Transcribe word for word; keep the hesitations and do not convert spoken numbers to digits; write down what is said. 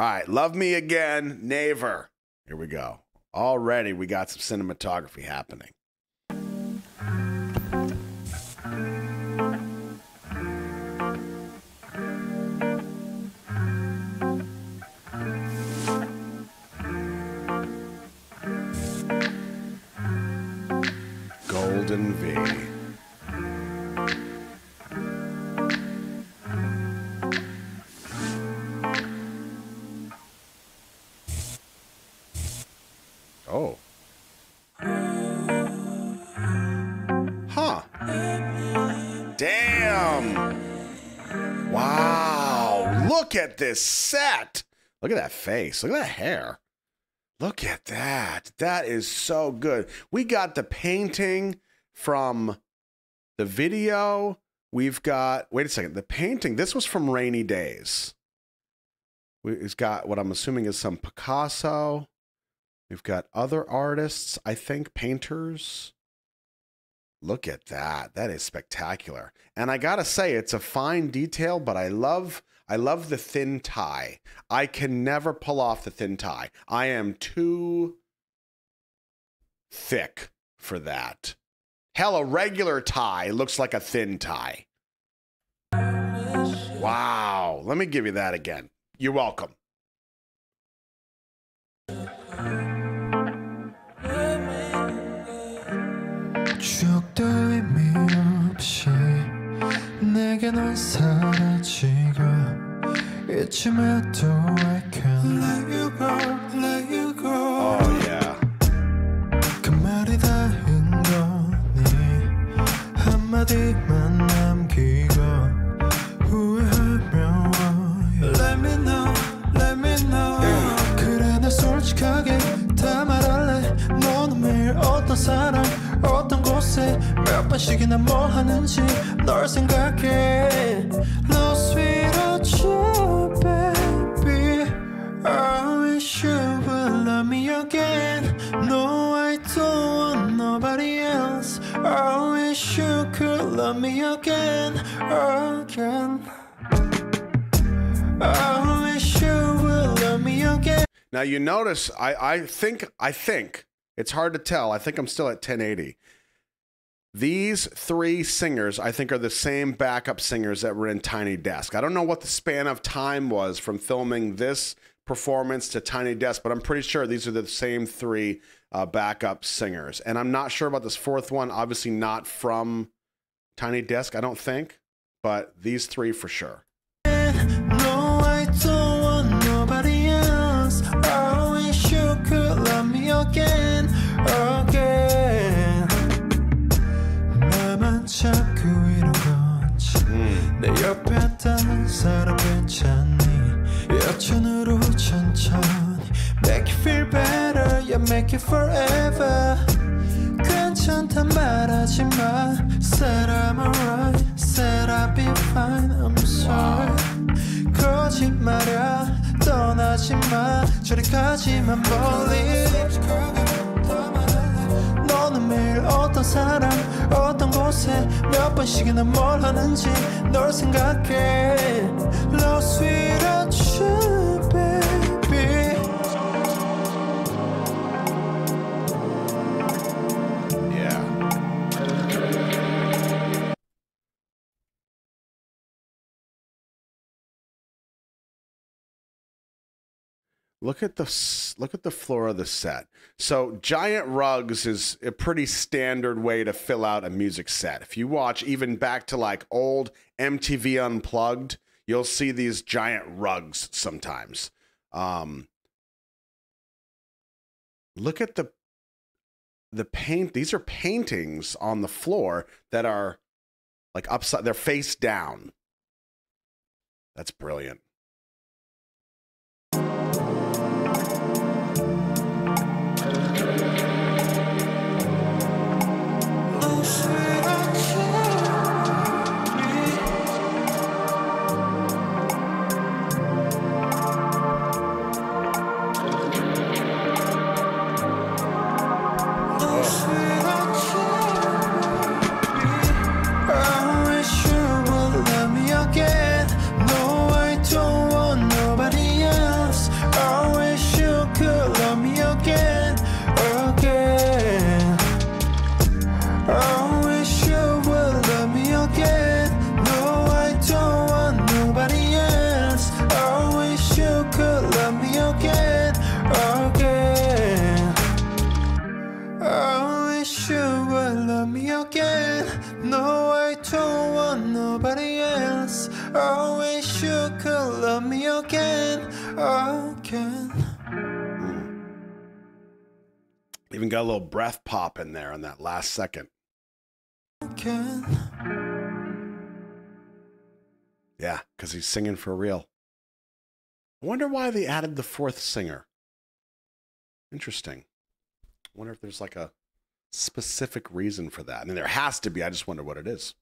All right, Love Me Again, Naver. Here we go. Already we got some cinematography happening. Golden V. Oh. Huh. Damn. Wow. Look at this set. Look at that face. Look at that hair. Look at that. That is so good. We got the painting from the video. We've got, wait a second, the painting. This was from Rainy Days. We've got what I'm assuming is some Picasso. We've got other artists, I think, painters. Look at that. That is spectacular. And I got to say, it's a fine detail, but I love I love the thin tie. I can never pull off the thin tie. I am too thick for that. Hell, a regular tie looks like a thin tie. Wow. Let me give you that again. You're welcome. Oh yeah. Let me know, let me know. 그래 나 솔직하게 다 말할래. 너는 매일 어떤 사람 어떤 곳에 몇 번씩이나 뭐 하는지 널 생각해. No sweet or baby, I wish you would love me again. No, I don't want nobody else. I wish you could love me again, again. I wish you would love me again. Now you notice, I, I think, I think, it's hard to tell. I think I'm still at ten eighty. These three singers, I think, are the same backup singers that were in Tiny Desk. I don't know what the span of time was from filming this performance to Tiny Desk, but I'm pretty sure these are the same three uh, backup singers. And I'm not sure about this fourth one, obviously not from Tiny Desk, I don't think, but these three for sure. Again, again. 나만 자꾸 이런 건지 내 옆에 다른 사람 괜찮니 여전으로 천천히 Make you feel better, yeah, make it forever. 괜찮단 말하지 마. Said I'm alright, said I'll be fine, I'm sorry. 거짓말이야. 떠나지마 저리까지만 멀리 너는 매일 어떤 사람 어떤 곳에 몇 번씩이나 뭘 하는지 널 생각해 Lost without you baby yeah. Look at the look at the floor of the set. So giant rugs is a pretty standard way to fill out a music set. If you watch even back to like old M T V Unplugged, you'll see these giant rugs sometimes. Um, look at the the paint. These are paintings on the floor that are like upside. They're face down. That's brilliant. I wish you would love me again. No, I don't. wish you could love me again, again. Even got a little breath pop in there on that last second. Again. Yeah, because he's singing for real. I wonder why they added the fourth singer. Interesting. I wonder if there's like a specific reason for that. I mean, there has to be. I just wonder what it is.